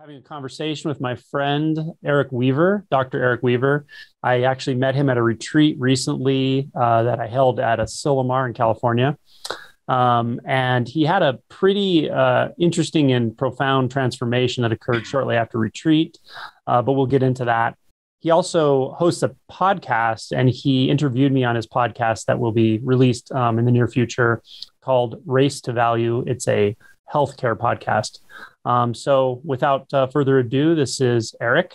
Having a conversation with my friend, Eric Weaver, Dr. Eric Weaver. I actually met him at a retreat recently that I held at Asilomar in California. And he had a pretty interesting and profound transformation that occurred shortly after retreat, but we'll get into that. He also hosts a podcast, and he interviewed me on his podcast that will be released in the near future called Race to Value. It's a healthcare podcast. So without further ado, this is Eric.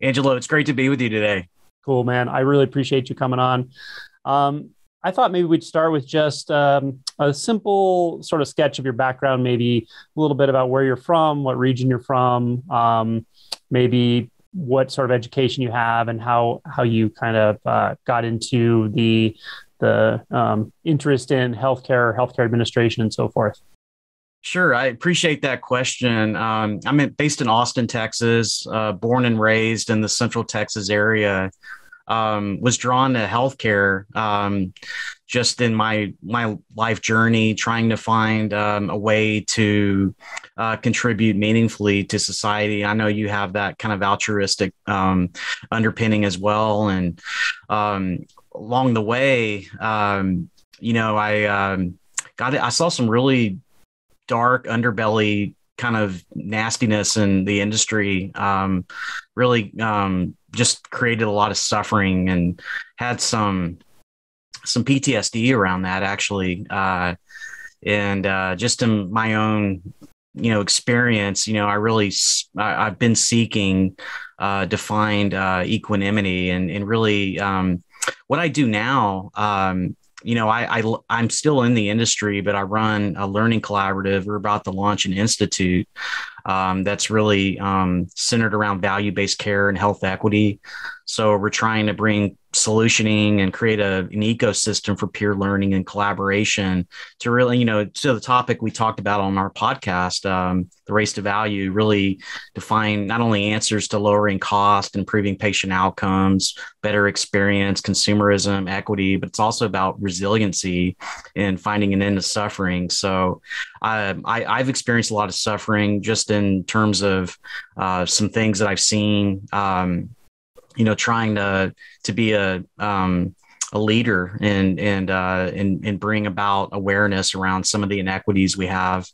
Angelo, it's great to be with you today. Cool, man. I really appreciate you coming on. I thought maybe we'd start with just a simple sort of sketch of your background, maybe a little bit about where you're from, what region you're from, maybe what sort of education you have and how you kind of got into the interest in healthcare administration and so forth. Sure. I appreciate that question. I'm based in Austin, Texas, born and raised in the central Texas area. Was drawn to healthcare just in my life journey, trying to find a way to contribute meaningfully to society. I know you have that kind of altruistic underpinning as well. And along the way, I saw some really dark underbelly kind of nastiness in the industry, just created a lot of suffering and had some PTSD around that actually. And just in my own, experience, I've been seeking to find equanimity and really what I do now. I'm still in the industry, but I run a learning collaborative. We're about to launch an institute that's really centered around value-based care and health equity. So we're trying to bring solutioning and create an ecosystem for peer learning and collaboration to really, to the topic we talked about on our podcast, the Race to Value, really to find not only answers to lowering cost, improving patient outcomes, better experience, consumerism, equity, but it's also about resiliency and finding an end to suffering. So I've experienced a lot of suffering just in terms of some things that I've seen, trying to be a leader and bring about awareness around some of the inequities we have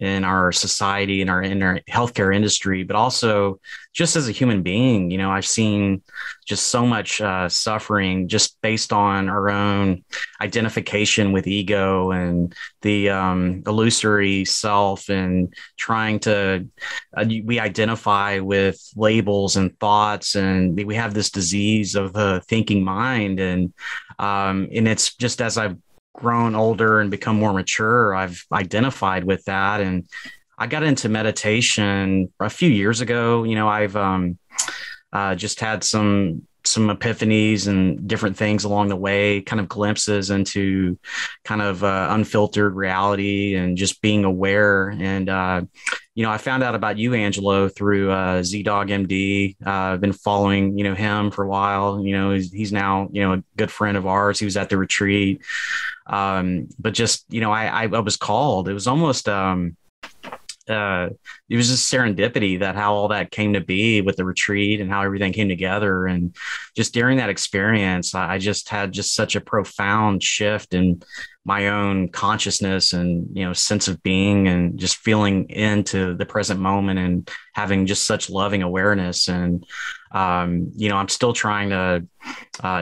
in our society and in our healthcare industry, but also just as a human being, I've seen just so much suffering just based on our own identification with ego and the illusory self and trying to, we identify with labels and thoughts, and we have this disease of the thinking mind. And it's just as I've grown older and become more mature, I've identified with that. And I got into meditation a few years ago. I've just had some epiphanies and different things along the way, kind of glimpses into kind of unfiltered reality and just being aware. And, I found out about you, Angelo, through ZDogg, MD. I've been following, him for a while. He's now, a good friend of ours. He was at the retreat. But just, I was called. It was almost it was just serendipity that how all that came to be with the retreat and how everything came together. And just during that experience, I just had just such a profound shift in my own consciousness and, sense of being and just feeling into the present moment and having just such loving awareness. And, I'm still trying to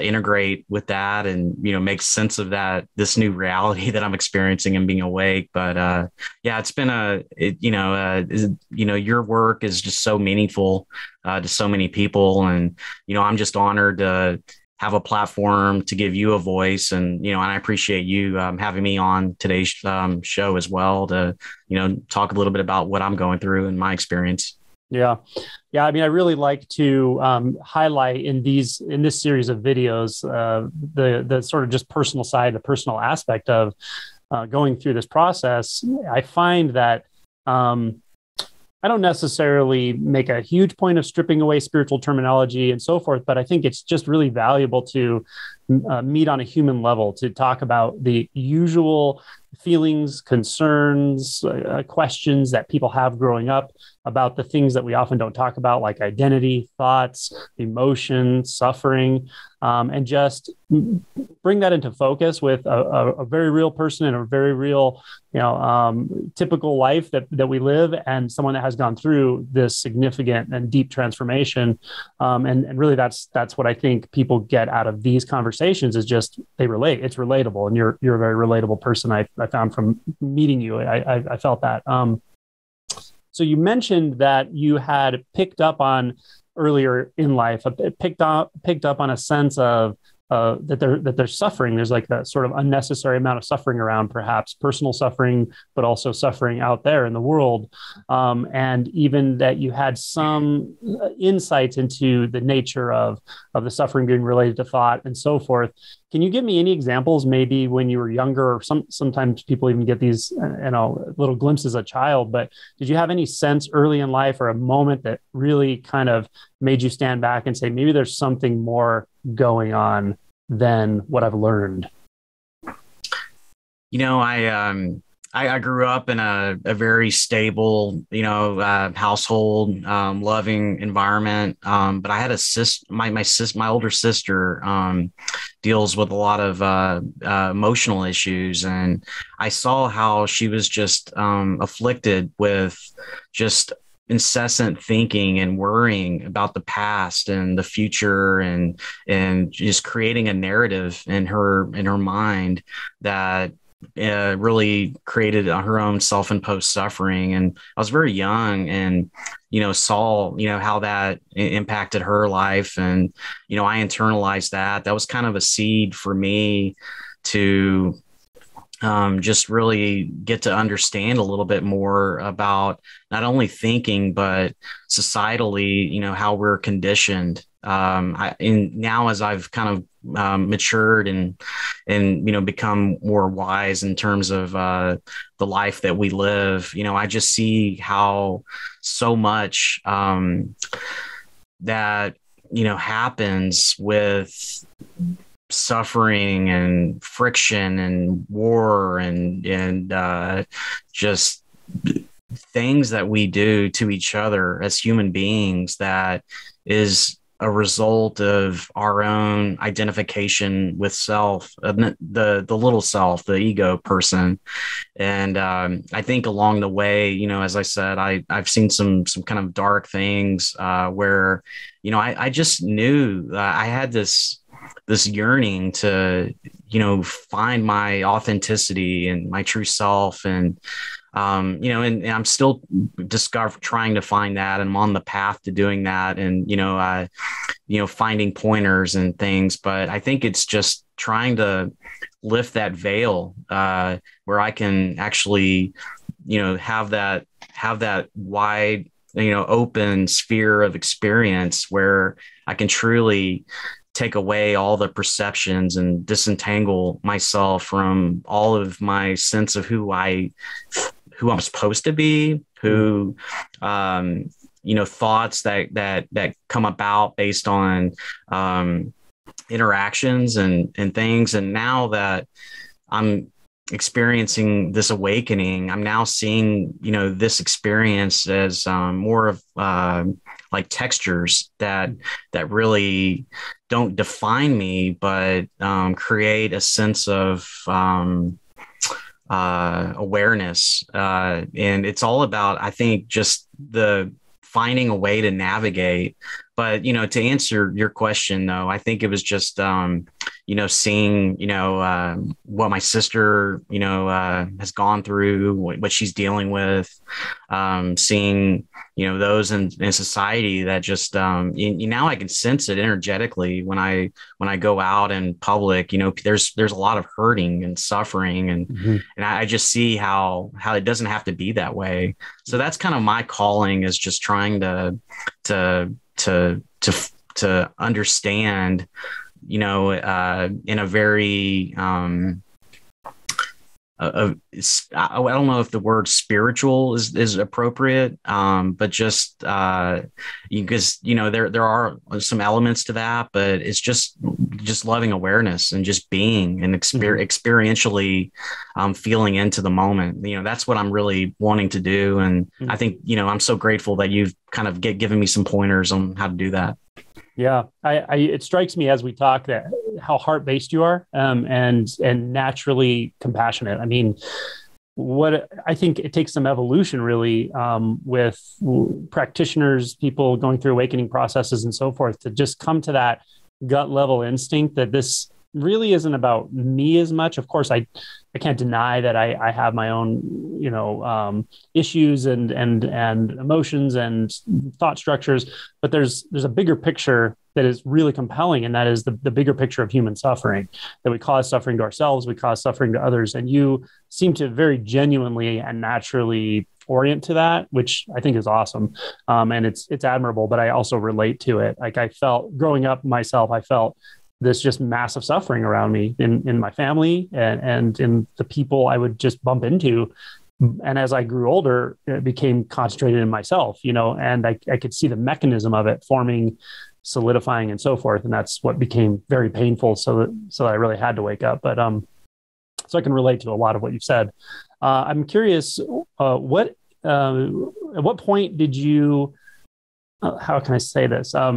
integrate with that and, make sense of that, this new reality that I'm experiencing and being awake. But it's been your work is just so meaningful to so many people. And, I'm just honored to have a platform to give you a voice. And, and I appreciate you having me on today's show as well to, talk a little bit about what I'm going through and my experience. Yeah. Yeah. I mean, I really like to highlight in this series of videos, the sort of just personal side, the personal aspect of going through this process. I find that I don't necessarily make a huge point of stripping away spiritual terminology and so forth, but I think it's just really valuable to meet on a human level, to talk about the usual feelings, concerns, questions that people have growing up about the things that we often don't talk about, like identity, thoughts, emotion, suffering, and just bring that into focus with a very real person in a very real, typical life that we live, and someone that has gone through this significant and deep transformation. And really, that's what I think people get out of these conversations, is just they relate. It's relatable, and you're a very relatable person. I found from meeting you, I felt that. So you mentioned that you had picked up on earlier in life, picked up on a sense of that there's suffering. There's like a sort of unnecessary amount of suffering around, perhaps personal suffering, but also suffering out there in the world. And even that you had some insights into the nature of the suffering being related to thought and so forth. Can you give me any examples, maybe when you were younger, or sometimes people even get these, little glimpses as a child, but did you have any sense early in life, or a moment that really kind of made you stand back and say, maybe there's something more going on than what I've learned? I grew up in a very stable, household, loving environment. But I had a sister, my older sister, deals with a lot of emotional issues. And I saw how she was just afflicted with just incessant thinking and worrying about the past and the future, and just creating a narrative in her mind that really created her own self-imposed suffering. And I was very young and, saw, how that impacted her life. And, I internalized that. That was kind of a seed for me to just really get to understand a little bit more about not only thinking, but societally, how we're conditioned. And now as I've kind of matured and become more wise in terms of the life that we live, I just see how so much that happens with suffering and friction and war and just things that we do to each other as human beings, that is a result of our own identification with self, the little self, the ego person. And I think along the way, as I said, I've seen some kind of dark things where, I just knew I had this yearning to, find my authenticity and my true self. And, and I'm still trying to find that, and I'm on the path to doing that, and, finding pointers and things. But I think it's just trying to lift that veil where I can actually, have that wide, open sphere of experience where I can truly take away all the perceptions and disentangle myself from all of my sense of who I'm supposed to be, who, thoughts that come about based on, interactions and things. And now that I'm experiencing this awakening, I'm now seeing, this experience as, more of, like textures that really don't define me, but create a sense of awareness. And it's all about, I think, just the finding a way to navigate. But, to answer your question, though, I think it was just, seeing, what my sister, has gone through, what she's dealing with, seeing, those in society that just, now I can sense it energetically when I go out in public, there's a lot of hurting and suffering, and, mm-hmm. and I just see how it doesn't have to be that way. So that's kind of my calling, is just trying to understand, in a very I don't know if the word spiritual is appropriate, but just because, you know, there are some elements to that, but it's just loving awareness and just being and experientially feeling into the moment. You know, that's what I'm really wanting to do. And I think, you know, I'm so grateful that you've kind of given me some pointers on how to do that. Yeah, it strikes me as we talk that how heart-based you are, and naturally compassionate. I mean, what I think it takes some evolution really with practitioners, people going through awakening processes and so forth, to just come to that gut level instinct that this really isn't about me as much. Of course, I can't deny that I have my own, you know, issues and emotions and thought structures, but there's a bigger picture that is really compelling. And that is the bigger picture of human suffering, that we cause suffering to ourselves, we cause suffering to others. And you seem to very genuinely and naturally orient to that, which I think is awesome. And it's admirable, but I also relate to it. Like, I felt growing up myself, I felt this just massive suffering around me in my family and in the people I would just bump into. And as I grew older, it became concentrated in myself, you know, and I could see the mechanism of it forming, solidifying, and so forth. And that's what became very painful. So that I really had to wake up. But so I can relate to a lot of what you've said. I'm curious, at what point did you, how can I say this? At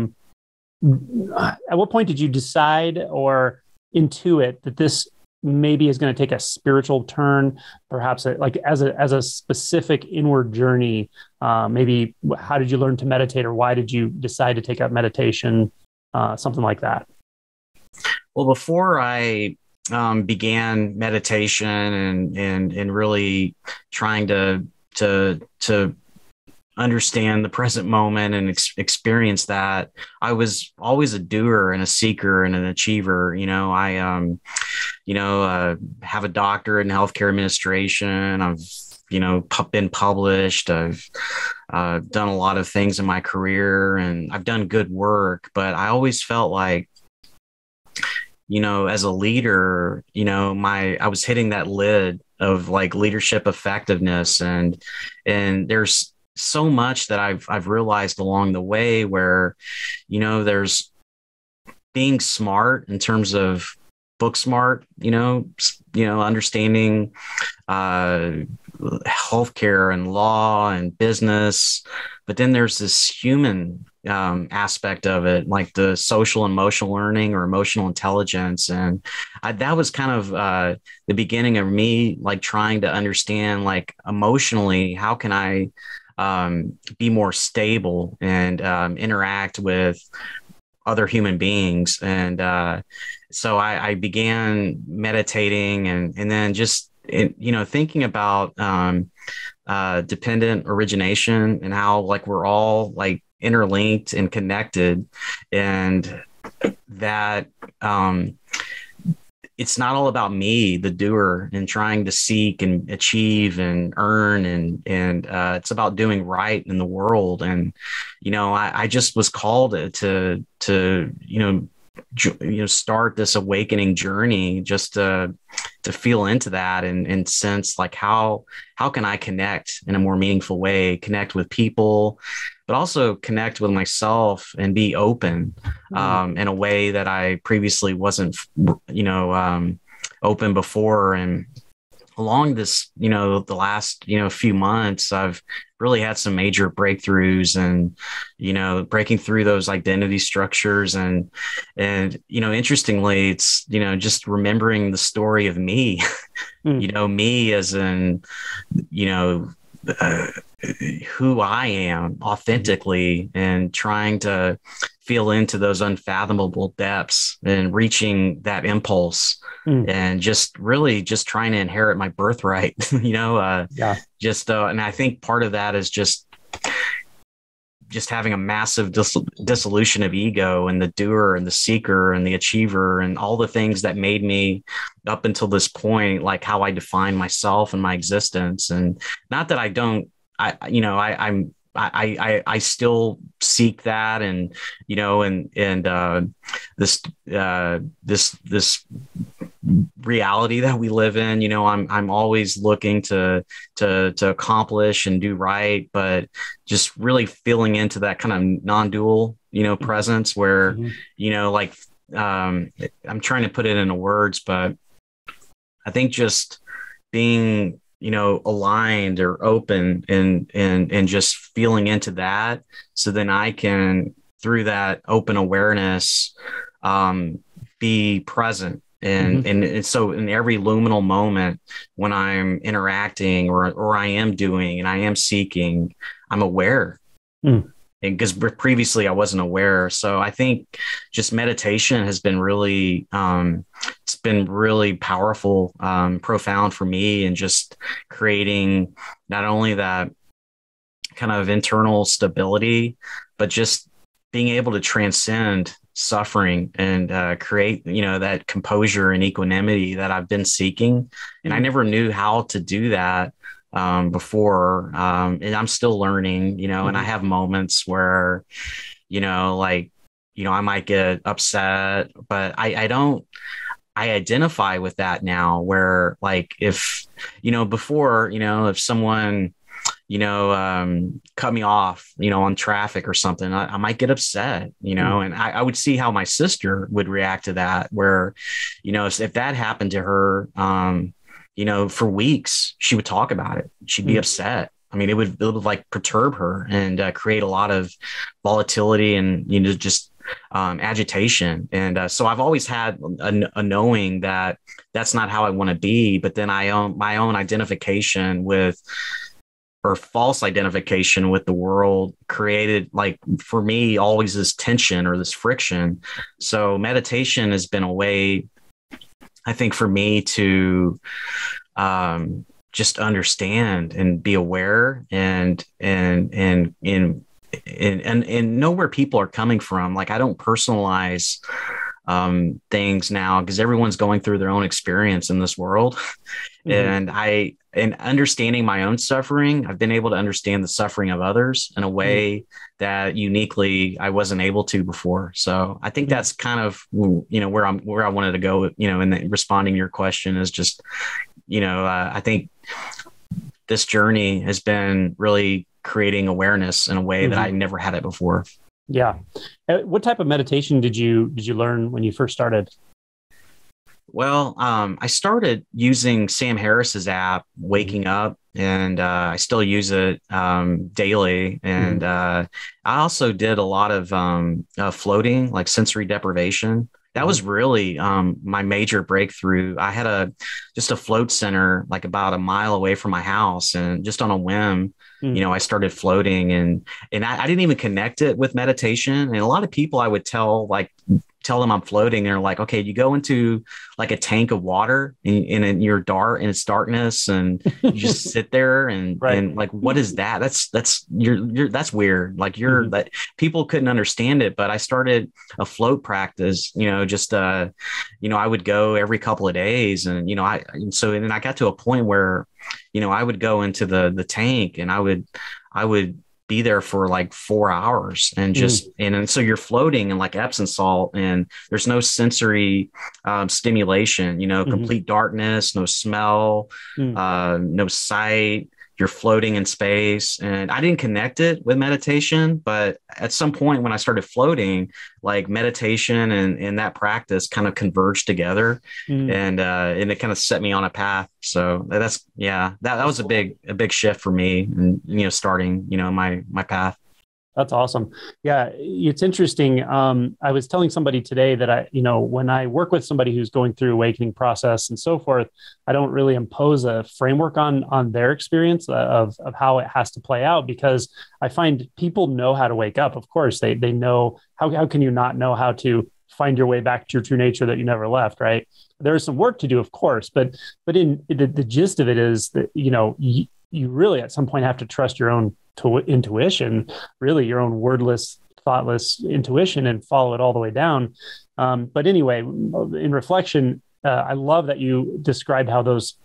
what point did you decide or intuit that this maybe is going to take a spiritual turn, perhaps like as a specific inward journey? Maybe how did you learn to meditate, or why did you decide to take up meditation? Something like that. Well, before I began meditation and really trying to understand the present moment and experience that, I was always a doer and a seeker and an achiever. You know, I, have a doctorate in healthcare administration. I've, you know, been published. I've done a lot of things in my career, and I've done good work, but I always felt like, you know, as a leader, you know, I was hitting that lid of like leadership effectiveness, and there's so much that I've realized along the way where, you know, there's being smart in terms of book smart, you know, understanding healthcare and law and business, but then there's this human aspect of it, like the social emotional learning or emotional intelligence. And that was kind of the beginning of me, like trying to understand, like, emotionally, how can I be more stable and interact with other human beings. And so I began meditating and then just, you know, thinking about dependent origination and how, like, we're all like interlinked and connected, and that it's not all about me, the doer, and trying to seek and achieve and earn. And it's about doing right in the world. And, you know, I just was called to, you know, start this awakening journey, just to feel into that and sense, like, how can I connect in a more meaningful way, connect with people, but also connect with myself and be open in a way that I previously wasn't, you know, open before. And along this, you know, the last, you know, few months, I've really had some major breakthroughs and, you know, breaking through those identity structures. And, you know, interestingly, it's, you know, just remembering the story of me, you know, me as in, you know, who I am authentically, and trying to feel into those unfathomable depths and reaching that impulse and just really just trying to inherit my birthright, you know, and I think part of that is just having a massive dissolution of ego and the doer and the seeker and the achiever and all the things that made me up until this point, like how I define myself and my existence. And not that I don't, I still seek that, and, you know, and this reality that we live in. You know, I'm always looking to accomplish and do right, but just really feeling into that kind of non-dual, you know, presence where, you know, like, I'm trying to put it into words, but I think just being, you know, aligned or open and just feeling into that. So then I can, through that open awareness, be present. And so in every luminal moment when I'm interacting or I am doing and I am seeking, I'm aware. And because previously I wasn't aware. So I think just meditation has been really, it's been really powerful, profound for me, and just creating not only that kind of internal stability, but just being able to transcend suffering and create, you know, that composure and equanimity that I've been seeking. And I never knew how to do that before. And I'm still learning, you know, and I have moments where, you know, like, you know, I might get upset, but I identify with that now, where like, if, you know, before, you know, if someone, you know, cut me off, you know, on traffic or something, I might get upset, you know, and I would see how my sister would react to that, where, you know, if that happened to her, you know, for weeks, she would talk about it. She'd be upset. I mean, it would like perturb her and create a lot of volatility and, you know, just agitation. And so I've always had a knowing that that's not how I want to be. But then I own my own identification with, or false identification with, the world created, like, for me, always this tension or this friction. So meditation has been a way, I think, for me to just understand and be aware and know where people are coming from. Like, I don't personalize things now, because everyone's going through their own experience in this world. And understanding my own suffering, I've been able to understand the suffering of others in a way that uniquely I wasn't able to before. So I think that's kind of, you know, where I wanted to go, you know, in responding to your question, is just, you know, I think this journey has been really creating awareness in a way that I never had it before. Yeah. What type of meditation did you learn when you first started? Well, I started using Sam Harris's app, Waking Up, and I still use it daily. And I also did a lot of floating, like sensory deprivation. That was really my major breakthrough. I had just a float center, like about a mile away from my house, and just on a whim, you know, I started floating, and I didn't even connect it with meditation. And a lot of people I would tell them I'm floating. They're like, okay, you go into like a tank of water and you're dark and it's darkness, and you just sit there and, and like, what is that? That's weird. Like, that people couldn't understand it, but I started a float practice, you know, just, you know, I would go every couple of days, and, you know, and then I got to a point where, you know, I would go into the tank, and I would be there for like 4 hours, and just, and so you're floating in like Epsom salt, and there's no sensory stimulation, you know, complete darkness, no smell, no sight, you're floating in space. And I didn't connect it with meditation, but at some point when I started floating, like meditation and that practice kind of converged together, and it kind of set me on a path. So that was a big shift for me, and, you know, starting, you know, my path. That's awesome. Yeah. It's interesting. I was telling somebody today that when I work with somebody who's going through awakening process and so forth, I don't really impose a framework on their experience of how it has to play out, because I find people know how to wake up. Of course, they know how can you not know how to find your way back to your true nature that you never left, right? There is some work to do, of course, but in the gist of it is that, you know, you really at some point have to trust your own intuition, really your own wordless, thoughtless intuition, and follow it all the way down. But anyway, in reflection, I love that you described how those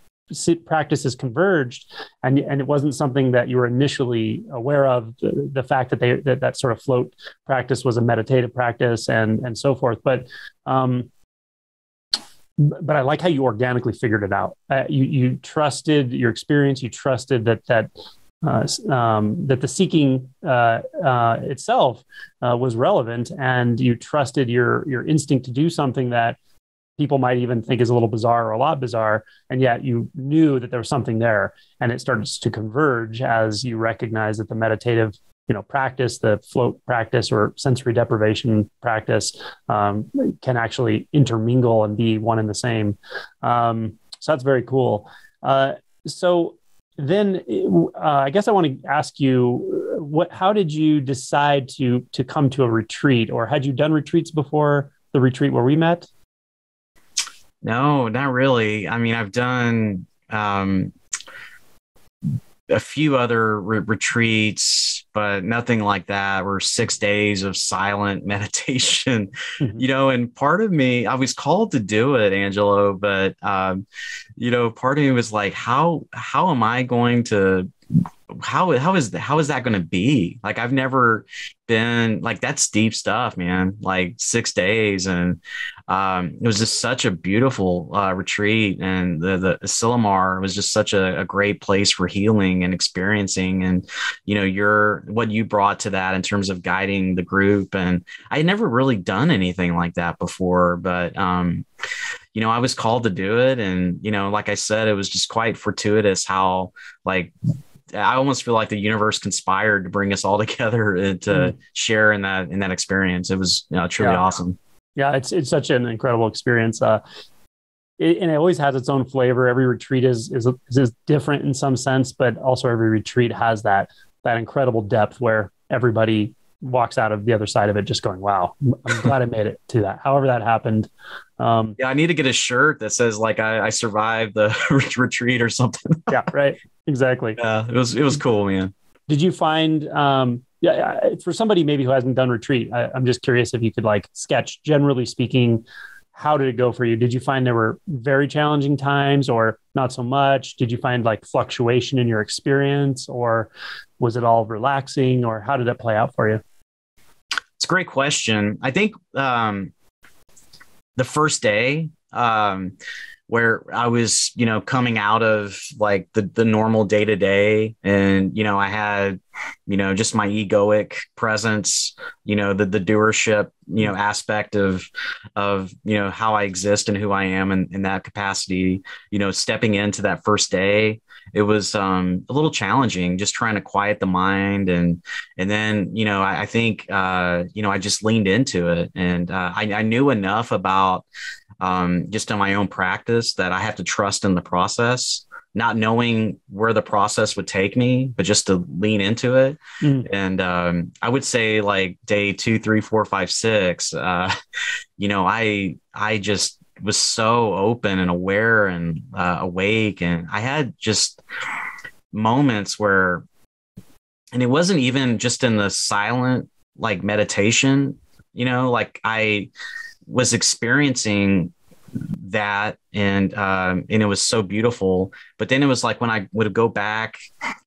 practices converged, and it wasn't something that you were initially aware of, the fact that that sort of float practice was a meditative practice and so forth. But But I like how you organically figured it out. You trusted your experience. You trusted that the seeking itself was relevant, and you trusted your instinct to do something that people might even think is a little bizarre or a lot bizarre, and yet you knew that there was something there, and it starts to converge as you recognize that the meditative, practice, the float practice or sensory deprivation practice can actually intermingle and be one and the same. So that's very cool. So then I guess I want to ask you, how did you decide to come to a retreat, or had you done retreats before the retreat where we met? No, not really. I mean, I've done a few other retreats, but nothing like that, were 6 days of silent meditation, mm-hmm. And part of me, I was called to do it, Angelo, but, part of me was like, how am I going to, how is that going to be? Like, I've never been like, that's deep stuff, man, like 6 days. And it was just such a beautiful retreat. And the Asilomar was just such a great place for healing and experiencing. And, what you brought to that in terms of guiding the group. And I had never really done anything like that before, but, I was called to do it. And, like I said, it was just quite fortuitous how, like, I almost feel like the universe conspired to bring us all together and to share in that experience. It was truly awesome. Yeah. It's such an incredible experience. And it always has its own flavor. Every retreat is different in some sense, but also every retreat has that incredible depth where everybody walks out of the other side of it just going, wow, I'm glad I made it to that. However that happened. I need to get a shirt that says like, I survived the retreat or something. Yeah. Right. Exactly. Yeah, it was cool, man. Did you find, for somebody maybe who hasn't done retreat, I'm just curious if you could like sketch, generally speaking, how did it go for you? Did you find there were very challenging times or not so much? Did you find like fluctuation in your experience, or was it all relaxing, or how did it play out for you? It's a great question. I think, the first day, where I was, coming out of like the normal day to day, and, I had, just my egoic presence, the doership, aspect of how I exist and who I am in that capacity, stepping into that first day, it was, a little challenging, just trying to quiet the mind. And then, I think, I just leaned into it, and, I knew enough about, just in my own practice, that I have to trust in the process, not knowing where the process would take me, but just to lean into it. Mm. And I would say like day 2, 3, 4, 5, 6, I just was so open and aware and awake. And I had just moments where, and it wasn't even just in the silent, like meditation, like I was experiencing that, and it was so beautiful. But then it was like when I would go back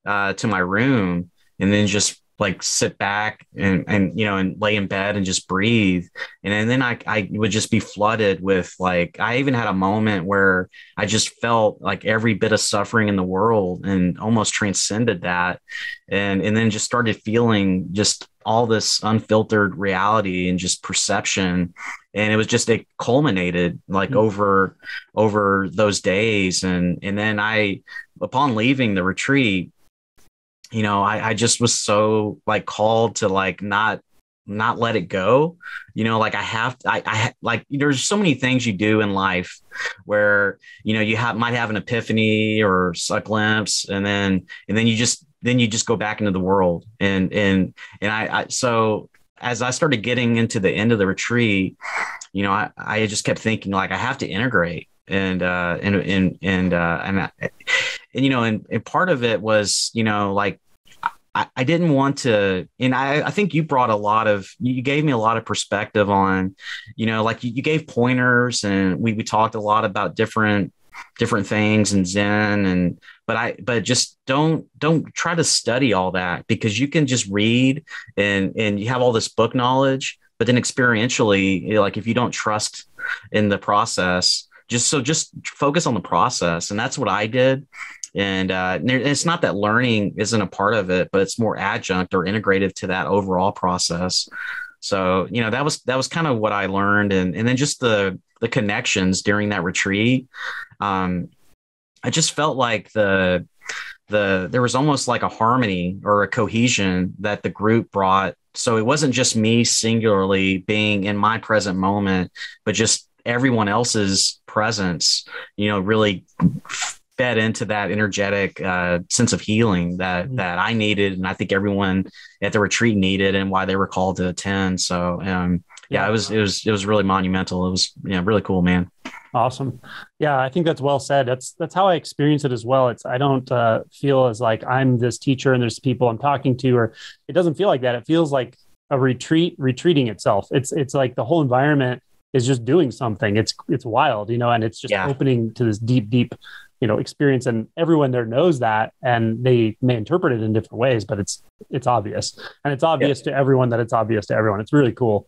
to my room and then just like sit back and lay in bed and just breathe. And then I would just be flooded with like, I even had a moment where I just felt like every bit of suffering in the world and almost transcended that. And then just started feeling just all this unfiltered reality and just perception. And it was just, it culminated like over those days. And then upon leaving the retreat, I just was so like called to like not let it go. Like I have, I like, there's so many things you do in life where, you might have an epiphany or a glimpse. And then you just go back into the world. So as I started getting into the end of the retreat, I just kept thinking like, I have to integrate. And part of it was, like I didn't want to, and I think you gave me a lot of perspective on, like you gave pointers, and we talked a lot about different things and Zen, and but just don't try to study all that, because you can just read and you have all this book knowledge, but then experientially, like if you don't trust in the process, Just focus on the process. And that's what I did. And it's not that learning isn't a part of it, but it's more adjunct or integrative to that overall process. So, you know, that was kind of what I learned. And then just the connections during that retreat. I just felt like there was almost like a harmony or a cohesion that the group brought. So it wasn't just me singularly being in my present moment, but just everyone else's presence, you know, really fed into that energetic sense of healing that I needed. And I think everyone at the retreat needed, and why they were called to attend. So, it was really monumental. It was, really cool, man. Awesome. Yeah. I think that's well said. That's how I experience it as well. I don't feel as like I'm this teacher and there's people I'm talking to, or it doesn't feel like that. It feels like a retreat retreating itself. It's like the whole environment is just doing something. It's wild, and it's just opening to this deep, experience, and everyone there knows that, and they may interpret it in different ways, but it's obvious, and it's obvious to everyone that it's obvious to everyone. It's really cool.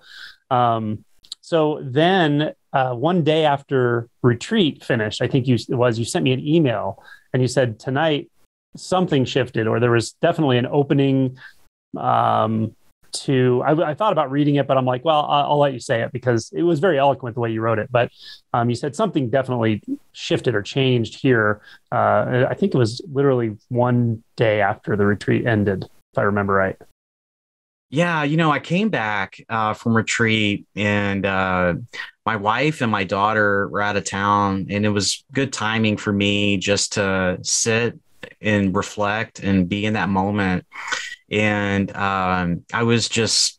So then one day after retreat finished, I think you sent me an email and you said tonight something shifted, or there was definitely an opening I thought about reading it, but I'm like, well, I'll let you say it because it was very eloquent the way you wrote it. But you said something definitely shifted or changed here. I think it was literally one day after the retreat ended, if I remember right. Yeah. I came back from retreat, and my wife and my daughter were out of town, and it was good timing for me just to sit and reflect and be in that moment. And I was just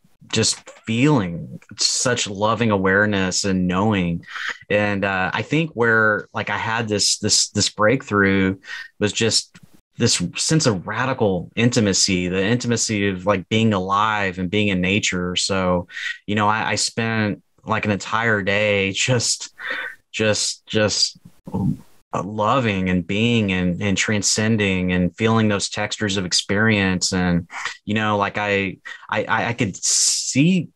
feeling such loving awareness and knowing. And I think where like I had this breakthrough was just this sense of radical intimacy, the intimacy of like being alive and being in nature. So, I spent like an entire day just loving and being and transcending and feeling those textures of experience. And, like I could see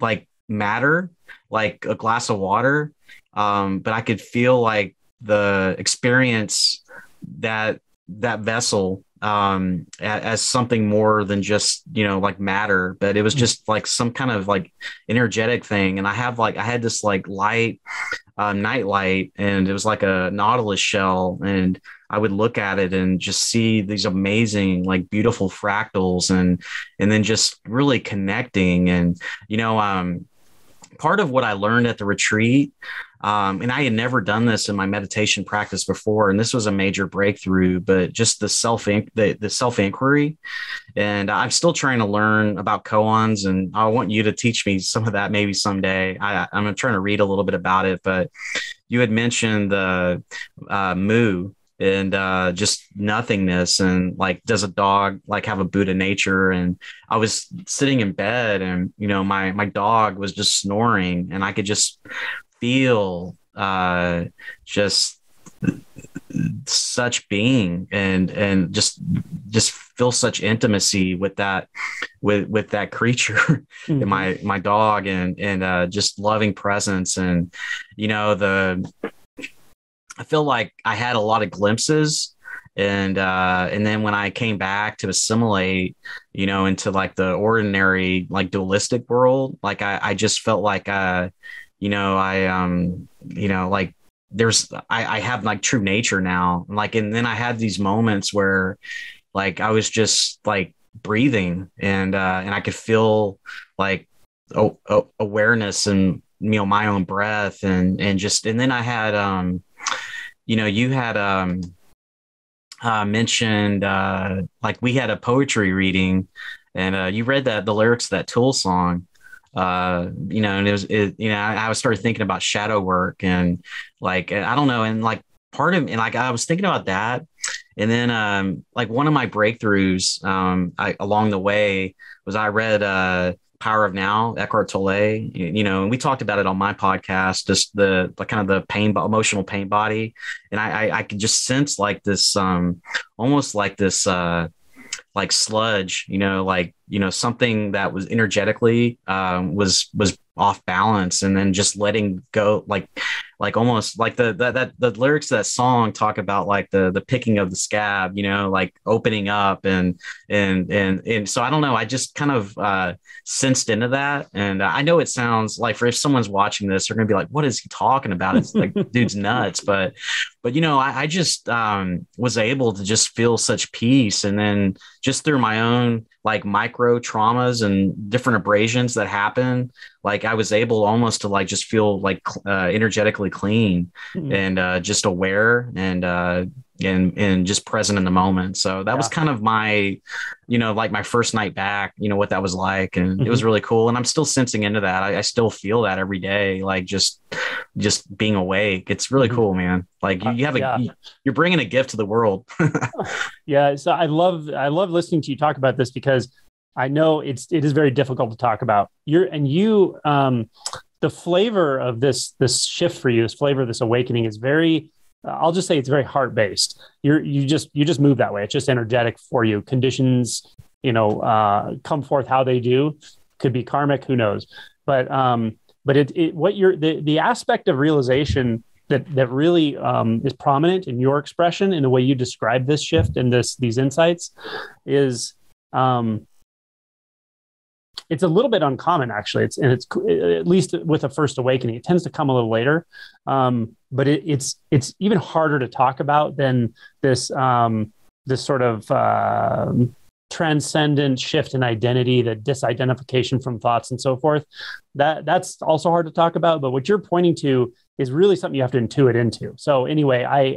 like matter, like a glass of water. But I could feel like the experience that vessel as something more than just like matter, but it was just like some kind of like energetic thing. And I had this like light night light, and it was like a nautilus shell, and I would look at it and just see these amazing, like beautiful fractals, and then just really connecting. And part of what I learned at the retreat, and I had never done this in my meditation practice before, and this was a major breakthrough, but just the self-inquiry. And I'm still trying to learn about koans, and I want you to teach me some of that maybe someday. I'm trying to read a little bit about it, but you had mentioned the Mu and just nothingness, and like, does a dog like have a Buddha nature? And I was sitting in bed, and my dog was just snoring, and I could just feel just such being and just feel such intimacy with that with that creature, mm-hmm. and my dog, and just loving presence. And I feel like I had a lot of glimpses, and then when I came back to assimilate, into like the ordinary, like dualistic world, like I just felt like I have like true nature now. Like, and then I had these moments where like, I was just like breathing, and I could feel like awareness and, my own breath, and then I had, you had, mentioned, like we had a poetry reading, and, you read the lyrics of that Tool song. And I started thinking about shadow work, and like, I don't know. And like part of me, like, I was thinking about that. And then, like one of my breakthroughs, along the way was I read, Power of Now, Eckhart Tolle, and we talked about it on my podcast, just the kind of the pain, emotional pain body. And I could just sense like this, almost like this, like sludge, something that was energetically was off balance, and then just letting go, like like almost like the lyrics to that song talk about like the picking of the scab, you know, like opening up and so I don't know. I just kind of sensed into that. And I know it sounds like, for if someone's watching this, they're going to be like, what is he talking about? It's like, dude's nuts. But, you know, I just was able to just feel such peace. And then just through my own like micro traumas and different abrasions that happen, like I was able almost to like just feel like energetically clean and just aware and just present in the moment. So that was kind of my, you know, like my first night back, you know, what that was like. And it was really cool. And I'm still sensing into that. I still feel that every day, like just being awake. It's really cool, man. Like you have you're bringing a gift to the world. Yeah. So I love listening to you talk about this, because I know it is very difficult to talk about. The flavor of this shift for you, this flavor of this awakening is very, I'll just say it's very heart-based. You just move that way. It's just energetic for you. Conditions, you know, come forth how they do. Could be karmic, who knows? But the aspect of realization that really is prominent in your expression and the way you describe this shift and these insights is it's a little bit uncommon, actually. It's at least with a first awakening, it tends to come a little later. But it's even harder to talk about than this sort of transcendent shift in identity, the disidentification from thoughts and so forth. That's also hard to talk about. But what you're pointing to is really something you have to intuit into. So anyway, I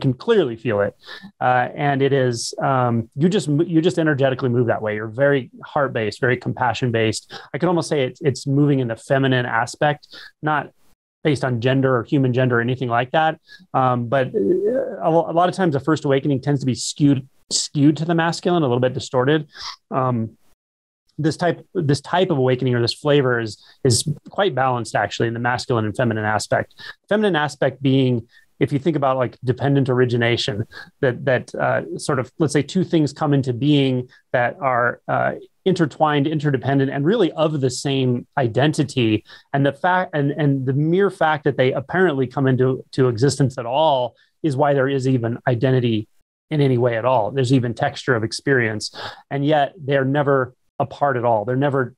can clearly feel it. And it is, you just energetically move that way. You're very heart-based, very compassion-based. I could almost say it's moving in the feminine aspect, not based on gender or human gender or anything like that. But a lot of times the first awakening tends to be skewed to the masculine, a little bit distorted. This type of awakening or this flavor is quite balanced, actually, in the masculine and feminine aspect. Feminine aspect being, if you think about like dependent origination, that sort of, let's say, two things come into being that are intertwined, interdependent, and really of the same identity. And the fact and the mere fact that they apparently come into existence at all is why there is even identity in any way at all. There's even texture of experience, and yet they're never apart at all. They're never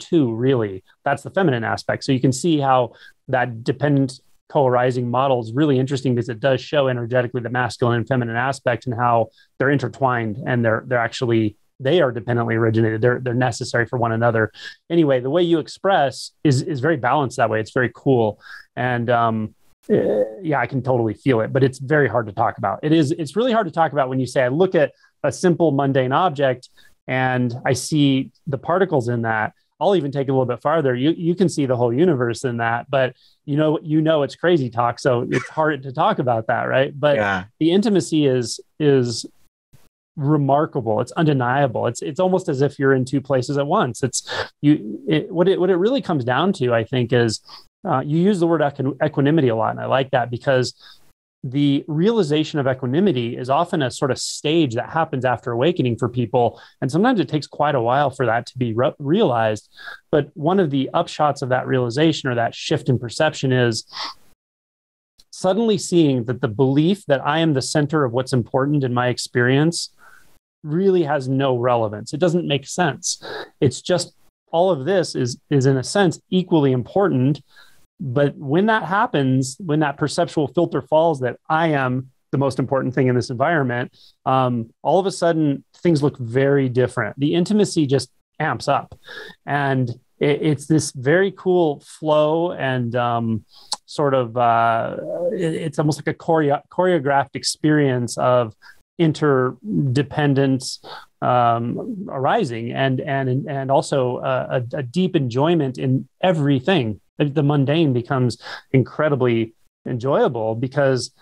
two, really. That's the feminine aspect. So you can see how that dependent polarizing model is really interesting, because it does show energetically the masculine and feminine aspect and how they're intertwined, and they are dependently originated. They're necessary for one another. Anyway, the way you express is very balanced that way. It's very cool. And I can totally feel it, but it's very hard to talk about. It's really hard to talk about when you say, I look at a simple mundane object and I see the particles in that. I'll even take it a little bit farther. You can see the whole universe in that, but you know, it's crazy talk. So it's hard to talk about that. Right. But the intimacy is remarkable. It's undeniable. It's almost as if you're in two places at once. What it really comes down to, I think, is you use the word equanimity a lot. And I like that, because the realization of equanimity is often a sort of stage that happens after awakening for people. And sometimes it takes quite a while for that to be realized. But one of the upshots of that realization or that shift in perception is suddenly seeing that the belief that I am the center of what's important in my experience really has no relevance. It doesn't make sense. It's just all of this is in a sense equally important. But when that happens, when that perceptual filter falls that I am the most important thing in this environment, all of a sudden things look very different. The intimacy just amps up, and it's this very cool flow and it's almost like a choreographed experience of interdependence arising and also a deep enjoyment in everything. The mundane becomes incredibly enjoyable, because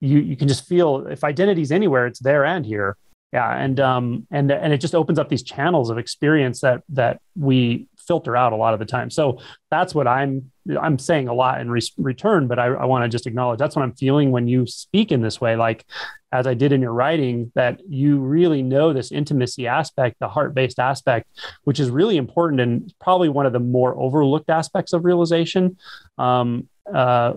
you can just feel, if identity's anywhere, it's there and here. Yeah. And it just opens up these channels of experience that we filter out a lot of the time. So that's what I'm saying a lot in return, but I want to just acknowledge that's what I'm feeling when you speak in this way. Like as I did in your writing, that you really know this intimacy aspect, the heart-based aspect, which is really important and probably one of the more overlooked aspects of realization for a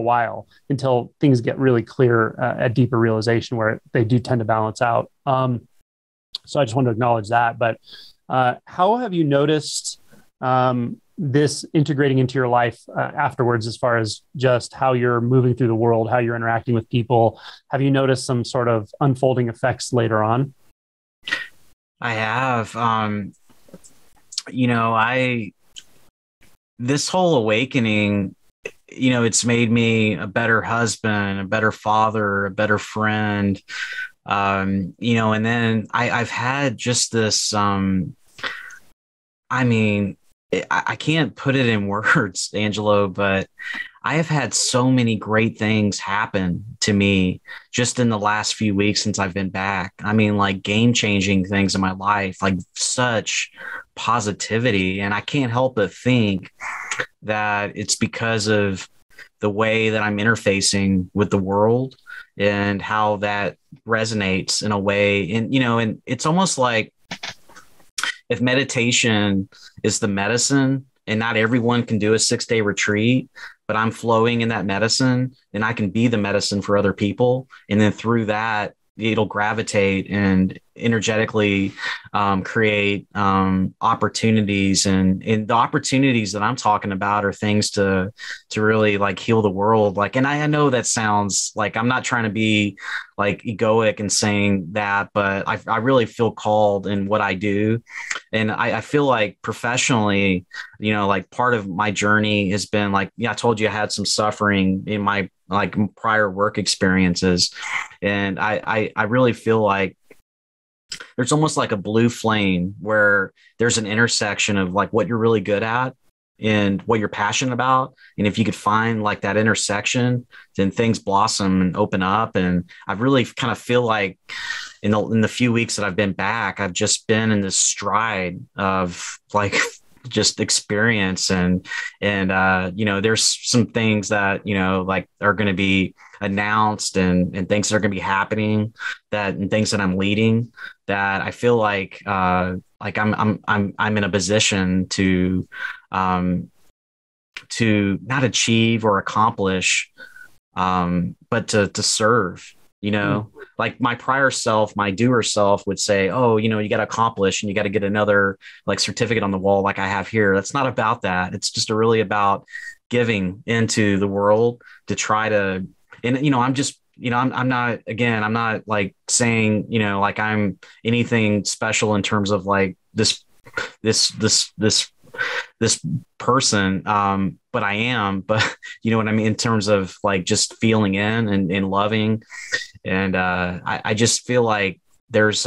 while, until things get really clear at deeper realization, where they do tend to balance out. So I just wanted to acknowledge that. But how have you noticed this integrating into your life afterwards, as far as just how you're moving through the world, how you're interacting with people? Have you noticed some sort of unfolding effects later on? I have. This whole awakening, it's made me a better husband, a better father, a better friend. And then I've had just this, I can't put it in words, Angelo, but I have had so many great things happen to me just in the last few weeks since I've been back. Game-changing things in my life, such positivity. And I can't help but think that it's because of the way that I'm interfacing with the world and how that resonates in a way. And, and it's almost like, if meditation is the medicine, and not everyone can do a 6-day retreat, but I'm flowing in that medicine, and I can be the medicine for other people. And then through that, it'll gravitate and energetically create opportunities. And the opportunities that I'm talking about are things to really heal the world. And I know that sounds like I'm not trying to be egoic and saying that, but I really feel called in what I do. And I feel professionally, part of my journey has been I told you I had some suffering in my prior work experiences. And I really feel there's almost a blue flame where there's an intersection of what you're really good at and what you're passionate about. And if you could find that intersection, then things blossom and open up. And I really kind of feel in the few weeks that I've been back, I've just been in this stride of just experience. And there's some things that, are going to be announced and things that are going to be happening and things that I'm leading, that I feel I'm in a position to not achieve or accomplish, but to serve. My prior self, my doer self would say, oh, you got to accomplish and you got to get another certificate on the wall I have here. That's not about that. It's just really about giving into the world to try to, and, I'm just, I'm not saying, I'm anything special in terms of this person, but I am, but you know what I mean, in terms of just feeling in and loving. And I just feel there's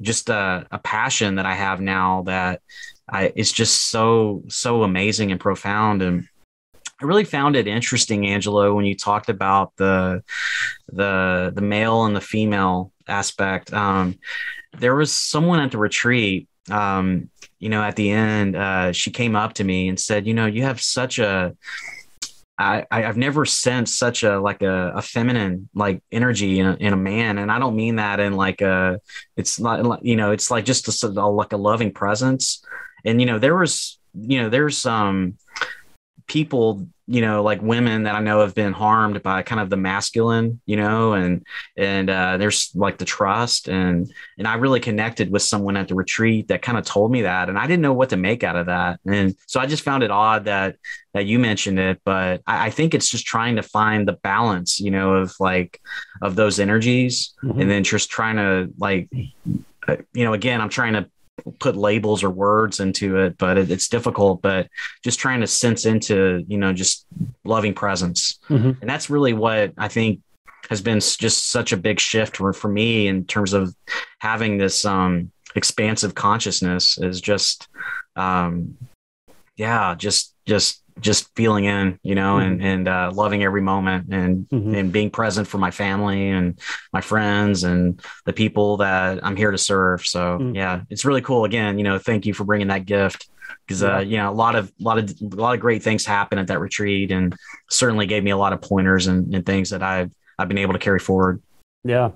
just a passion that I have now that it's just so amazing and profound. And I really found it interesting, Angelo, when you talked about the male and the female aspect. There was someone at the retreat, at the end, she came up to me and said, you have such I've never sensed such a feminine, energy in a man. And I don't mean that in it's not, it's just a loving presence. And, there's people, women that I know have been harmed by kind of the masculine, and there's the trust and I really connected with someone at the retreat that kind of told me that, and I didn't know what to make out of that. And so I just found it odd that you mentioned it, but I think it's just trying to find the balance, of those energies. Mm-hmm. And then just trying to again, I'm trying to put labels or words into it, but it's difficult, but just trying to sense into, just loving presence. Mm-hmm. And that's really what I think has been just such a big shift for me in terms of having this, expansive consciousness, is just, just feeling in, mm-hmm. and loving every moment and, mm-hmm. and being present for my family and my friends and the people that I'm here to serve. So mm-hmm. yeah, it's really cool. Again, thank you for bringing that gift, because, a lot of great things happened at that retreat, and certainly gave me a lot of pointers and things that I've been able to carry forward. Yeah.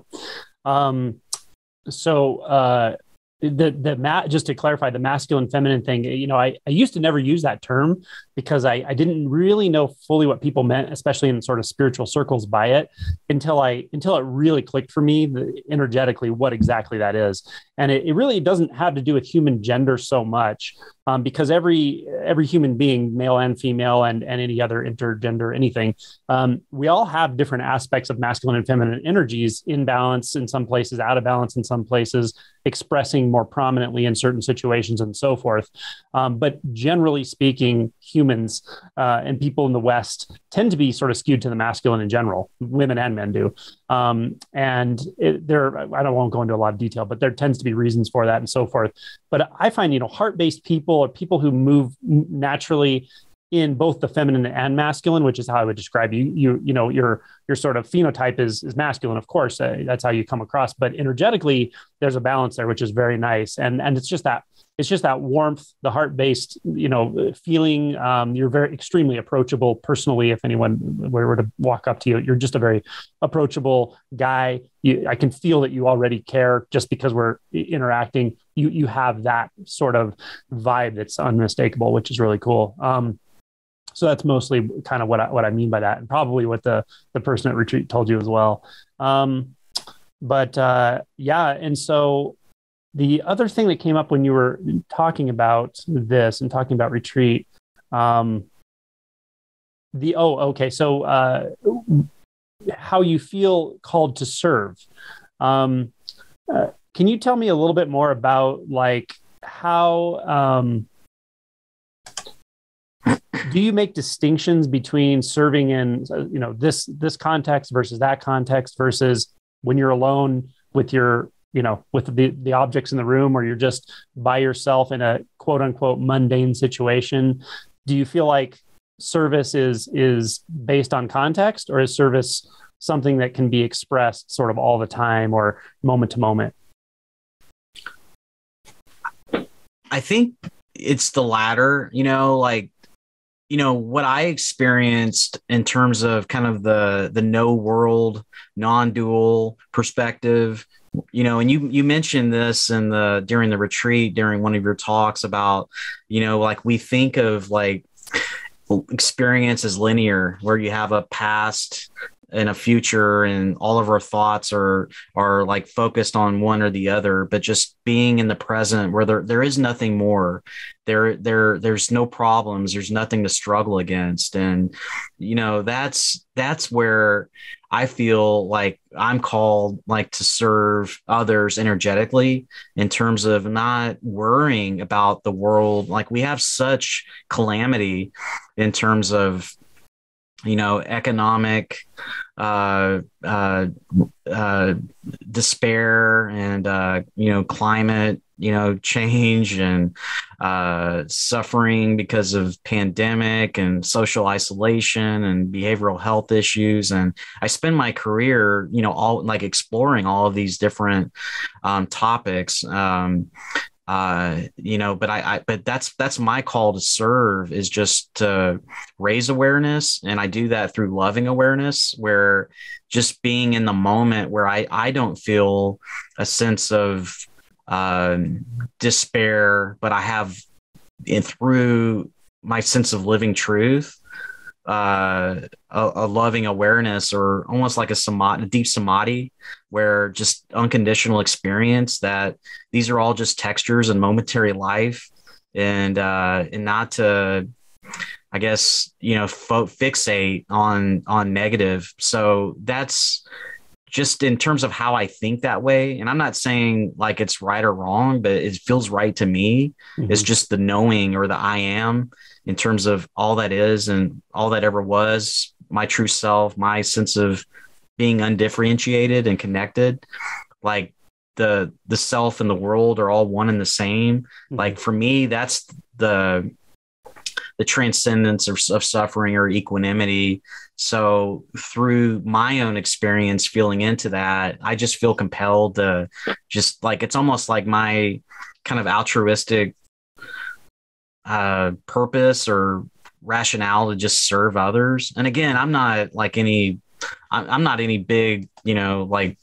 Just to clarify the masculine feminine thing, you know, I used to never use that term because I didn't really know fully what people meant, especially in sort of spiritual circles by it until it really clicked for me energetically, what exactly that is. And it really doesn't have to do with human gender so much, because every human being, male and female, and any other intergender, anything, we all have different aspects of masculine and feminine energies in balance in some places, out of balance in some places, expressing more prominently in certain situations and so forth. But generally speaking, humans and people in the West tend to be sort of skewed to the masculine in general, women and men do. I won't go into a lot of detail, but there tends to be reasons for that and so forth. But I find, you know, heart-based people or people who move naturally in both the feminine and masculine, which is how I would describe you. You know, your sort of phenotype is masculine, of course. That's how you come across. But energetically, there's a balance there, which is very nice. And it's just that warmth, the heart-based, you know, feeling. You're very extremely approachable personally. If anyone were to walk up to you, you're just a very approachable guy. I can feel that you already care just because we're interacting. You have that sort of vibe that's unmistakable, which is really cool. So that's mostly kind of what I mean by that, and probably what the person at retreat told you as well. And so the other thing that came up when you were talking about this and talking about retreat, how you feel called to serve. Can you tell me a little bit more about like how? Do you make distinctions between serving in, you know, this context versus that context versus when you're alone with your, you know, with the objects in the room, or you're just by yourself in a quote unquote mundane situation? Do you feel like service is based on context, or is service something that can be expressed sort of all the time or moment to moment? I think it's the latter, you know, like, you know, what I experienced in terms of kind of the no world, non-dual perspective, you know, and you mentioned this during the retreat, during one of your talks about, you know, like we think of like experience as linear, where you have a past and a future and all of our thoughts are like focused on one or the other, but just being in the present where there is nothing more. There's no problems. There's nothing to struggle against. And, you know, that's where I feel like I'm called like to serve others energetically, in terms of not worrying about the world. Like we have such calamity in terms of, you know, economic despair and, you know, climate, you know, change and suffering because of pandemic and social isolation and behavioral health issues. And I spend my career, you know, all like exploring all of these different topics, you know, but but that's my call to serve, is just to raise awareness. And I do that through loving awareness, where just being in the moment where I don't feel a sense of despair, but I have it through my sense of living truth, a loving awareness, or almost like a deep samadhi, where just unconditional experience that these are all just textures and momentary life, and not to, I guess, you know, fixate on negative. So that's just in terms of how I think that way. And I'm not saying like it's right or wrong, but it feels right to me. Mm-hmm. It's just the knowing, or the I am, in terms of all that is and all that ever was, my true self, my sense of being undifferentiated and connected. Like the self and the world are all one and the same. Mm-hmm. Like for me, that's the transcendence of suffering, or equanimity. So through my own experience, feeling into that, I just feel compelled to just like, it's almost like my kind of altruistic purpose or rationale to just serve others. And again, I'm not any big, you know, like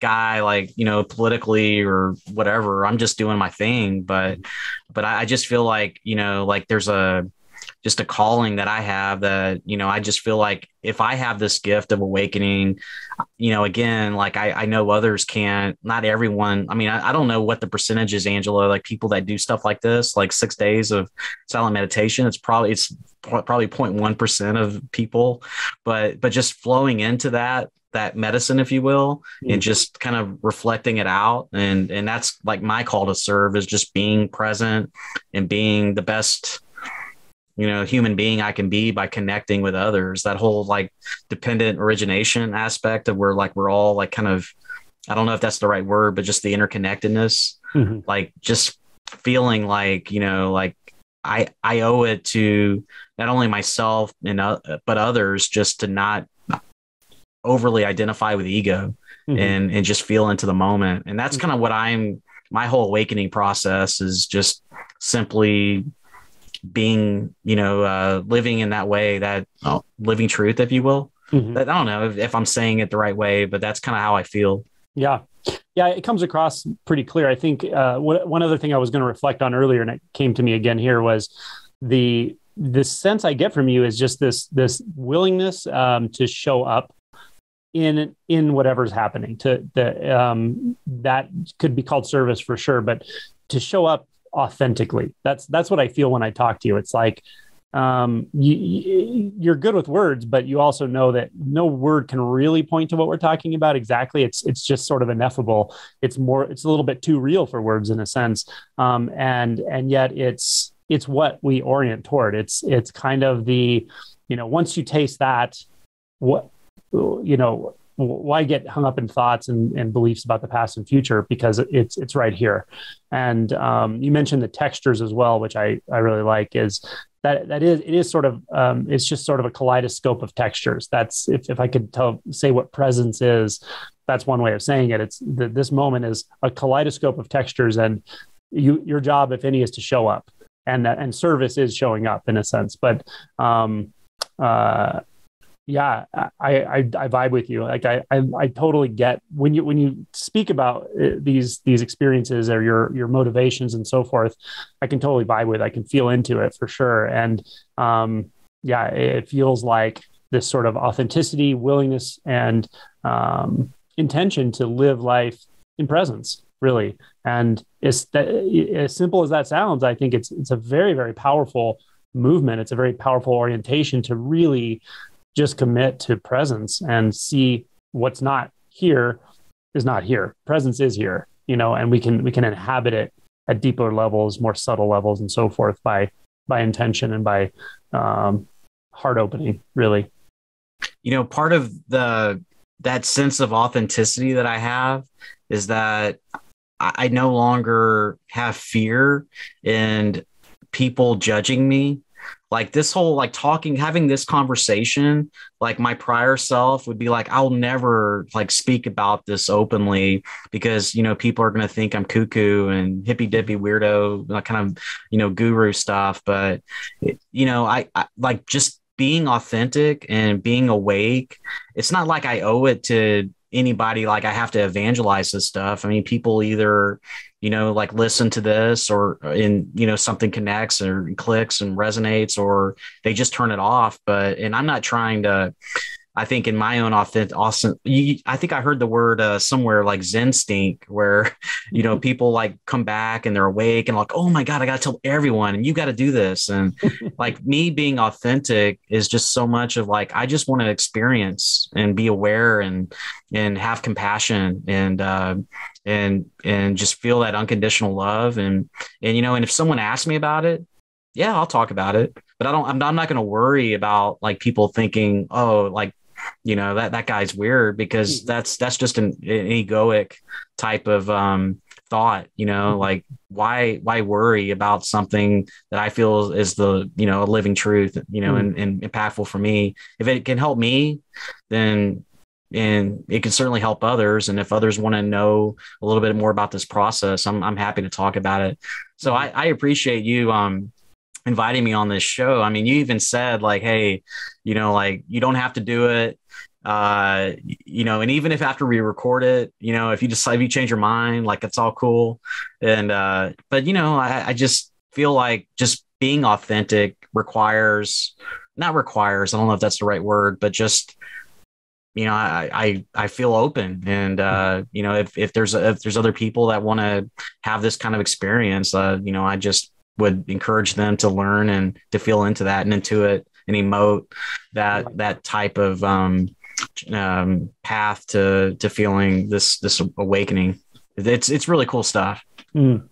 guy, like, you know, politically or whatever. I'm just doing my thing. But I just feel like, you know, like there's just a calling that I have that, you know, I just feel like if I have this gift of awakening, you know, again, like I know others can't, not everyone. I mean, I don't know what the percentage is, Angela, like people that do stuff like this, like 6 days of silent meditation, it's probably 0.1% of people, but just flowing into that medicine, if you will, and just kind of reflecting it out. And that's like my call to serve, is just being present and being the best, you know, human being I can be by connecting with others. That whole like dependent origination aspect of where like we're all like kind of, I don't know if that's the right word, but just the interconnectedness, like just feeling like, you know, like I owe it to not only myself and but others, just to not overly identify with ego and just feel into the moment. And that's kind of what my whole awakening process is, just simply being, you know, living in that way, that living truth, if you will. That, I don't know if I'm saying it the right way, but that's kind of how I feel. Yeah. Yeah. It comes across pretty clear. I think one other thing I was going to reflect on earlier, and it came to me again here, was the sense I get from you is just this willingness to show up in whatever's happening. That could be called service for sure, but to show up authentically. That's what I feel when I talk to you. It's like, you're good with words, but you also know that no word can really point to what we're talking about exactly. It's just sort of ineffable. It's a little bit too real for words in a sense. And yet it's what we orient toward. It's kind of the, you know, once you taste that, what, you know, why get hung up in thoughts and beliefs about the past and future, because it's right here. And you mentioned the textures as well, which I really like, is that it is sort of, it's just sort of a kaleidoscope of textures. That's, if I could say what presence is, that's one way of saying it. It's this moment is a kaleidoscope of textures, and your job, if any, is to show up, and service is showing up in a sense. But yeah, I vibe with you. Like I totally get when you speak about these experiences or your motivations and so forth. I can totally vibe with. I can feel into it for sure. And yeah, it feels like this sort of authenticity, willingness, and intention to live life in presence, really. And as simple as that sounds, I think it's a very, very powerful movement. It's a very powerful orientation to really just commit to presence and see what's not here is not here. Presence is here, you know, and we can inhabit it at deeper levels, more subtle levels, and so forth by intention and by heart opening, really. You know, part of that sense of authenticity that I have is that I no longer have fear and people judging me. Like this whole, like having this conversation, like my prior self would be like, I'll never like speak about this openly because, you know, people are going to think I'm cuckoo and hippy dippy weirdo, like kind of, you know, guru stuff. But, you know, I like just being authentic and being awake. It's not like I owe it to anybody. Like I have to evangelize this stuff. I mean, people either, you know, like listen to this or you know, something connects or clicks and resonates, or they just turn it off. And I'm not trying to, I think in my own I think I heard the word somewhere like Zen stink, where, you know, people like come back and they're awake and like, oh my God, I got to tell everyone and you got to do this. And like me being authentic is just so much of like, I just want to experience and be aware and have compassion and just feel that unconditional love. And, you know, and if someone asks me about it, yeah, I'll talk about it, but I'm not going to worry about like people thinking, oh, like, you know, that guy's weird, because that's just an egoic type of thought, you know, like why worry about something that I feel is the, you know, a living truth, you know, and impactful for me. If it can help me, then, and it can certainly help others. And if others want to know a little bit more about this process, I'm happy to talk about it. So I appreciate you inviting me on this show. I mean, you even said like, hey, you know, like you don't have to do it. you know, and even if after we record it, you know, if you change your mind, like, it's all cool. And, but you know, I just feel like just being authentic requires, I don't know if that's the right word, but just, you know, I feel open. And, you know, if there's other people that want to have this kind of experience, you know, I just would encourage them to learn and to feel into that and intuit and emote that type of, path to feeling this awakening. It's really cool stuff. Mm.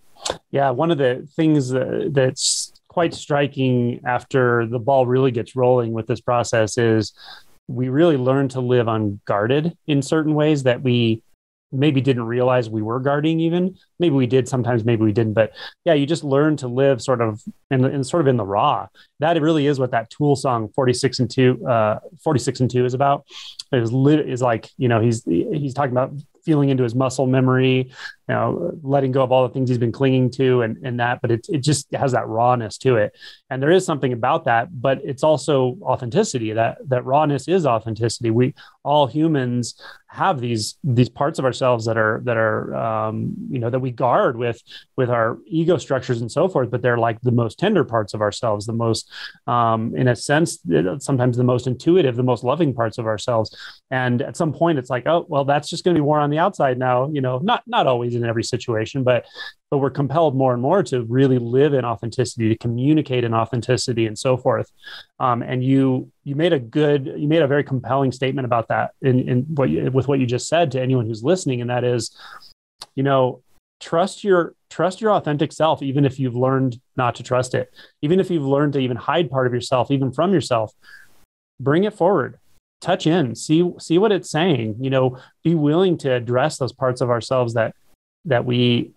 Yeah. One of the things that's quite striking after the ball really gets rolling with this process is we really learn to live unguarded in certain ways that we maybe didn't realize we were guarding even. Maybe we did sometimes, maybe we didn't. But yeah, you just learn to live sort of in the raw. That really is what that Tool song 46 and 2 is about. Is like, you know, he's talking about feeling into his muscle memory, you know, letting go of all the things he's been clinging to and that, but it just has that rawness to it. And there is something about that, but it's also authenticity. That rawness is authenticity. We all humans have these parts of ourselves that are, you know, that we guard with our ego structures and so forth, but they're like the most tender parts of ourselves, the most, in a sense, sometimes the most intuitive, the most loving parts of ourselves. And at some point it's like, oh, well, that's just going to be more on the outside now, you know, not always in every situation, but we're compelled more and more to really live in authenticity, to communicate in authenticity and so forth. And you made a very compelling statement about that with what you just said to anyone who's listening. And that is, you know, trust your authentic self, even if you've learned not to trust it, even if you've learned to even hide part of yourself, even from yourself, bring it forward. Touch in, see what it's saying, you know, be willing to address those parts of ourselves that we,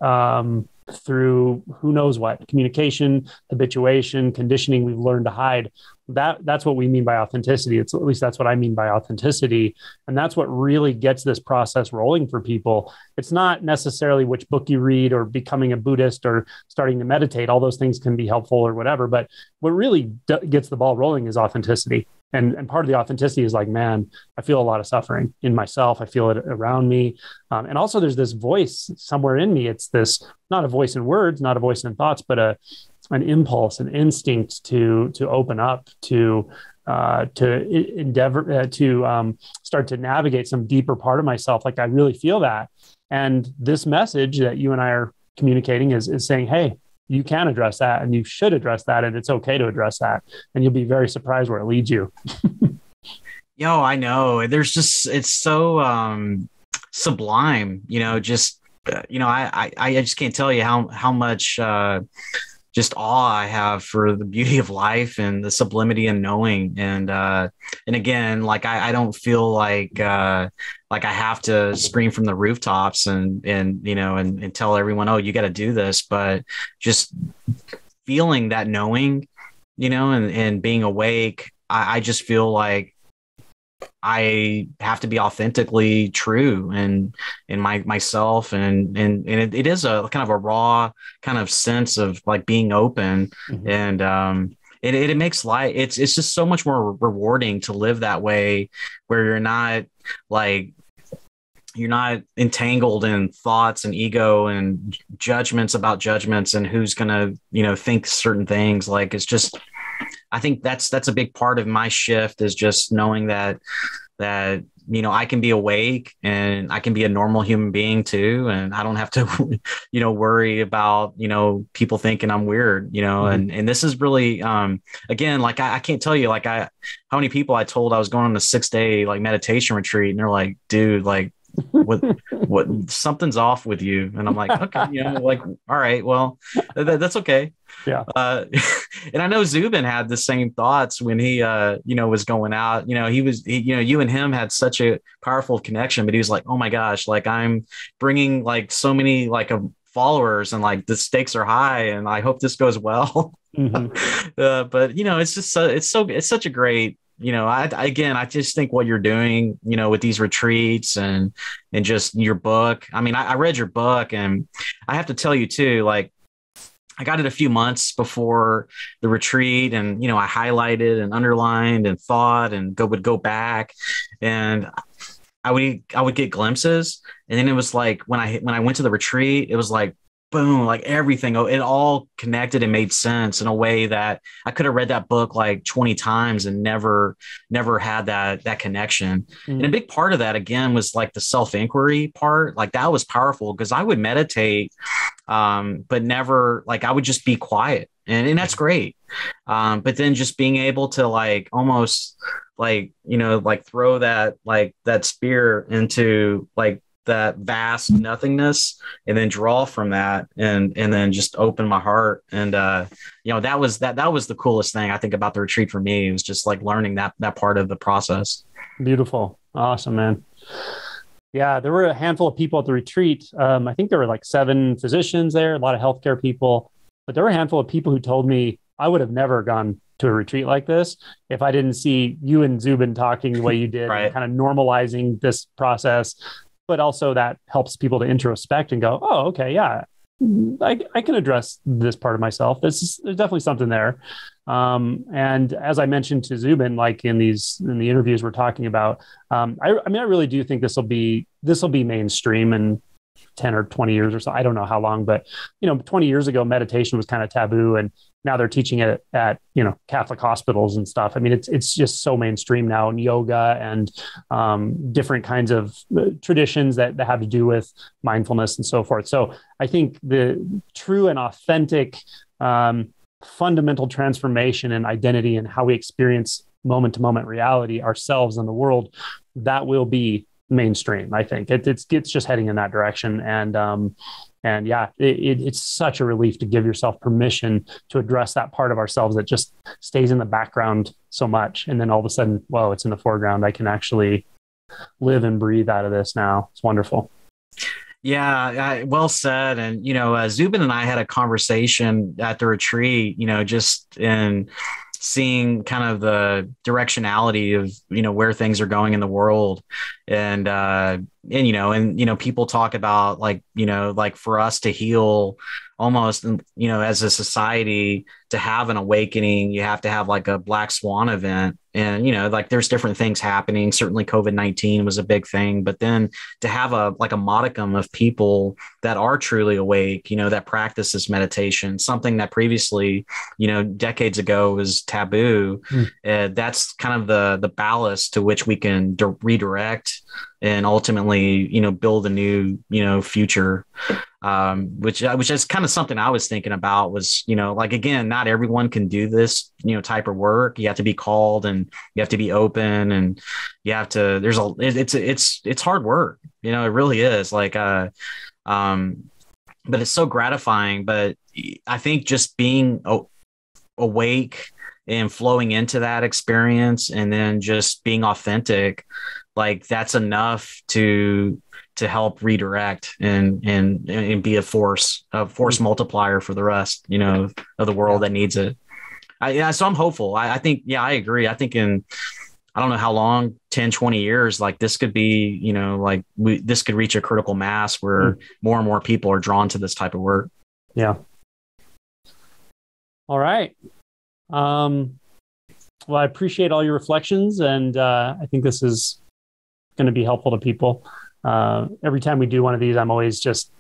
through who knows what communication, habituation, conditioning, we've learned to hide. That's what we mean by authenticity. It's at least that's what I mean by authenticity. And that's what really gets this process rolling for people. It's not necessarily which book you read or becoming a Buddhist or starting to meditate. All those things can be helpful or whatever, but what really gets the ball rolling is authenticity. And part of the authenticity is like, man, I feel a lot of suffering in myself. I feel it around me. And also there's this voice somewhere in me. It's this, not a voice in words, not a voice in thoughts, but an impulse, an instinct to open up, to endeavor, to start to navigate some deeper part of myself. Like I really feel that. And this message that you and I are communicating is saying, hey, you can address that and you should address that. And it's okay to address that. And you'll be very surprised where it leads you. Yo, I know. There's just, it's so sublime, you know, just, you know, I just can't tell you how much just awe I have for the beauty of life and the sublimity and knowing. And again, like, I don't feel like I have to scream from the rooftops and, you know, and tell everyone, oh, you got to do this, but just feeling that knowing, you know, and being awake, I just feel like I have to be authentically true and myself and it is a kind of a raw kind of sense of like being open. Mm-hmm. And it makes life it's just so much more rewarding to live that way, where you're not entangled in thoughts and ego and judgments about judgments and who's gonna, you know, think certain things. Like, it's just, I think that's a big part of my shift, is just knowing that, you know, I can be awake and I can be a normal human being too. And I don't have to, you know, worry about, you know, people thinking I'm weird, you know. Mm-hmm. And this is really, again, like, I can't tell you, like, how many people I told I was going on a 6-day like meditation retreat. And they're like, dude, like, what something's off with you. And I'm like, okay, you know, like, all right, well, that's okay. Yeah. And I know Zubin had the same thoughts when he, you know, was going out, you know, you know, you and him had such a powerful connection, but he was like, oh my gosh, like, I'm bringing like so many like followers and like the stakes are high and I hope this goes well. Mm-hmm. But you know, it's just, it's such a great, you know, I just think what you're doing, you know, with these retreats and just your book. I mean, I read your book, and I have to tell you too, like, I got it a few months before the retreat, and, you know, I highlighted and underlined and thought and would go back, and I would get glimpses. And then it was like, when I went to the retreat, it was like, boom, like everything, it all connected and made sense in a way that I could have read that book like 20 times and never had that connection. Mm-hmm. And a big part of that, again, was like the self-inquiry part. Like that was powerful, because I would meditate, but never, like, I would just be quiet, and that's great. But then just being able to like, almost like, you know, like throw that spear into like that vast nothingness, and then draw from that, and then just open my heart. And, you know, that was the coolest thing I think about the retreat for me. It was just like learning that part of the process. Beautiful. Awesome, man. Yeah. There were a handful of people at the retreat. I think there were like 7 physicians there, a lot of healthcare people, but there were a handful of people who told me I would have never gone to a retreat like this if I didn't see you and Zubin talking the way you did, right, and kind of normalizing this process. But also that helps people to introspect and go, oh, okay, yeah, I can address this part of myself. There's definitely something there. And as I mentioned to Zubin, like in the interviews we're talking about, I mean, I really do think this will be mainstream in 10 or 20 years or so. I don't know how long, but, you know, 20 years ago, meditation was kind of taboo, and now they're teaching it at, you know, Catholic hospitals and stuff. I mean, it's just so mainstream now, and yoga and different kinds of traditions that have to do with mindfulness and so forth. So I think the true and authentic fundamental transformation in identity and how we experience moment-to-moment reality, ourselves and the world, that will be mainstream. I think it's just heading in that direction. And yeah, it's such a relief to give yourself permission to address that part of ourselves that just stays in the background so much. And then all of a sudden, whoa, it's in the foreground. I can actually live and breathe out of this now. It's wonderful. Yeah, well said. And, you know, Zubin and I had a conversation at the retreat, you know, just in seeing kind of the directionality of, you know, where things are going in the world. And people talk about like, you know, like for us to heal almost, you know, as a society, to have an awakening, you have to have like a black swan event. And, you know, like there's different things happening. Certainly COVID-19 was a big thing, but then to have a modicum of people that are truly awake, you know, that practices meditation, something that previously, you know, decades ago was taboo. That's kind of the ballast to which we can redirect and ultimately, you know, build a new, you know, future. Which is kind of something I was thinking about was, you know, like, again, not everyone can do this, you know, type of work. You have to be called, and you have to be open, and you have to, it's hard work, you know, it really is like, but it's so gratifying. But I think just being awake and flowing into that experience, and then just being authentic, like that's enough to help redirect and be a force multiplier for the rest, you know, of the world that needs it. So I'm hopeful. I think, yeah, I agree. I think in, I don't know how long, 10, 20 years, like this could be, you know, like this could reach a critical mass where more and more people are drawn to this type of work. Yeah. All right. Well, I appreciate all your reflections, and I think this is going to be helpful to people. Every time we do one of these, I'm always just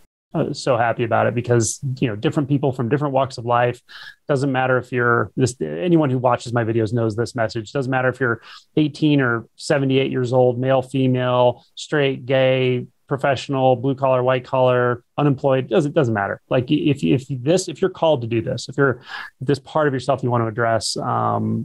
so happy about it, because, you know, different people from different walks of life, doesn't matter if you're this, anyone who watches my videos knows this message, doesn't matter if you're 18 or 78 years old, male, female, straight, gay, professional, blue collar, white collar, unemployed, doesn't matter. Like if you're called to do this, if this part of yourself you want to address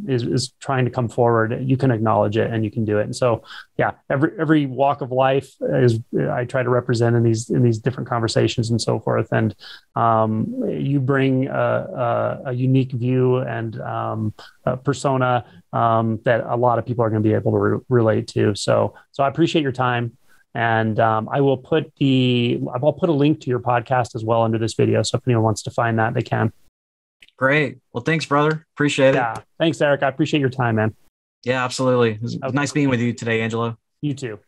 is trying to come forward, you can acknowledge it and you can do it. And so, yeah, every walk of life is, I try to represent in these different conversations and so forth. And you bring a unique view and a persona that a lot of people are going to be able to relate to. So I appreciate your time. And I'll put a link to your podcast as well under this video. So if anyone wants to find that, they can. Great. Well, thanks, brother. Appreciate it. Yeah. Thanks, Eric. I appreciate your time, man. Yeah, absolutely. It was nice being with you today, Angelo. You too.